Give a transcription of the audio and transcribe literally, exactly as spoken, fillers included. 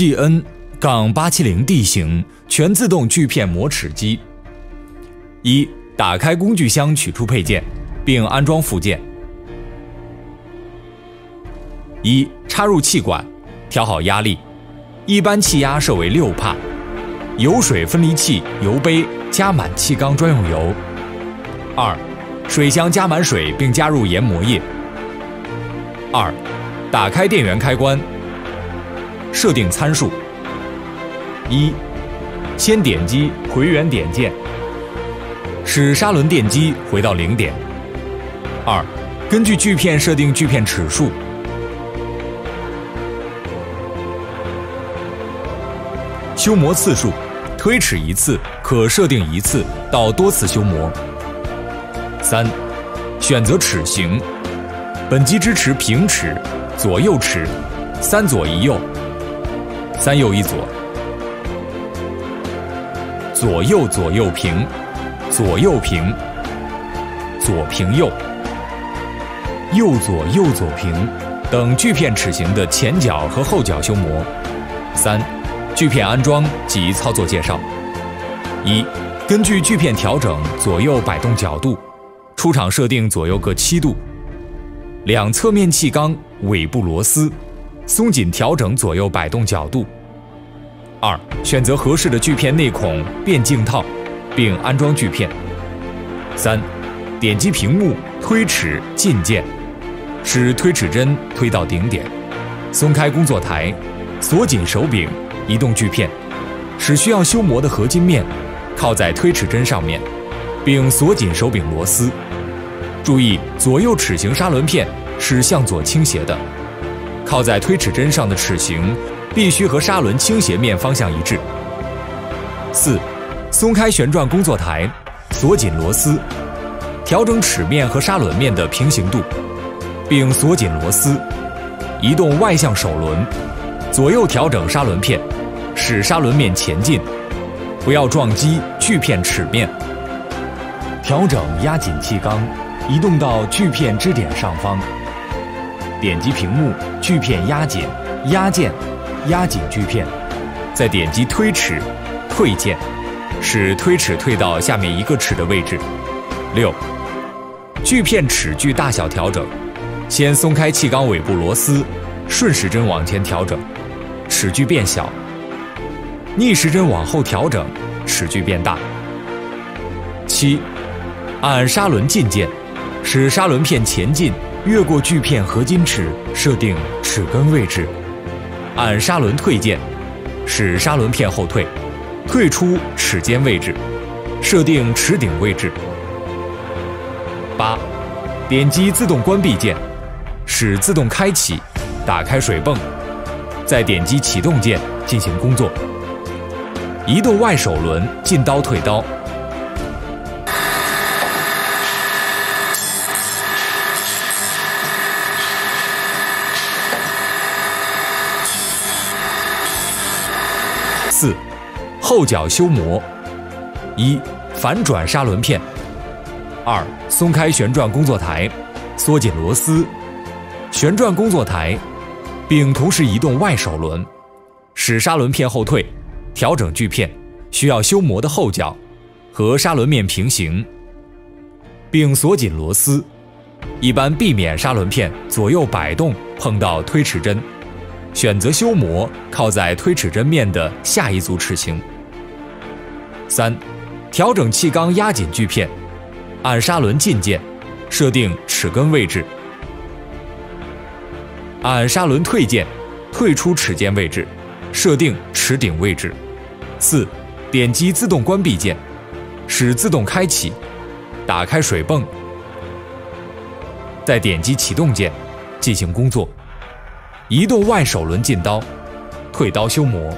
G N 杠八七零 D 型全自动锯片磨齿机。一、打开工具箱，取出配件，并安装附件。一、插入气管，调好压力，一般气压设为六帕。油水分离器油杯加满气缸专用油。二、水箱加满水，并加入研磨液。二、打开电源开关，设定参数。一、先点击回原点键，使砂轮电机回到零点。二、根据锯片设定锯片齿数。修磨次数，推齿一次可设定一次到多次修磨。三、选择齿型，本机支持平齿、左右齿、三左一右、三右一左、左右左右平、左右平、左平右、右左右左平等锯片齿型的前脚和后脚修磨。三、锯片安装及操作介绍：一、根据锯片调整左右摆动角度，出厂设定左右各七度；两侧面气缸尾部螺丝松紧调整左右摆动角度。二、选择合适的锯片内孔变镜套，并安装锯片。三、点击屏幕推齿进键，使推齿针推到顶点，松开工作台，锁紧手柄。移动锯片，使需要修磨的合金面靠在推齿针上面，并锁紧手柄螺丝。注意，左右齿形砂轮片是向左倾斜的，靠在推齿针上的齿形必须和砂轮倾斜面方向一致。四、松开旋转工作台，锁紧螺丝，调整齿面和砂轮面的平行度，并锁紧螺丝，移动外向手轮，左右调整砂轮片，使砂轮面前进，不要撞击锯片齿面。调整压紧气缸，移动到锯片支点上方，点击屏幕锯片压紧压键，压紧锯片，再点击推齿退键，使推齿退到下面一个齿的位置。六、锯片齿距大小调整，先松开气缸尾部螺丝，顺时针往前调整，齿距变小；逆时针往后调整，齿距变大。七、按砂轮进键，使砂轮片前进，越过锯片合金齿，设定齿根位置；按砂轮退键，使砂轮片后退，退出齿尖位置，设定齿顶位置。八、点击自动关闭键，使自动开启，打开水泵，再点击启动键进行工作，移动外手轮进刀退刀。四、后脚修磨：一、反转砂轮片；二、松开旋转工作台，缩紧螺丝，旋转工作台，并同时移动外手轮，使砂轮片后退，调整锯片需要修磨的后脚和砂轮面平行，并锁紧螺丝，一般避免砂轮片左右摆动碰到推齿针，选择修磨靠在推齿针面的下一组齿形。三、调整气缸压紧锯片，按砂轮进键，设定齿根位置，按砂轮退键，退出齿尖位置，设定齿顶位置。四、点击自动关闭键，使自动开启，打开水泵，再点击启动键进行工作，移动外手轮进刀，退刀修磨。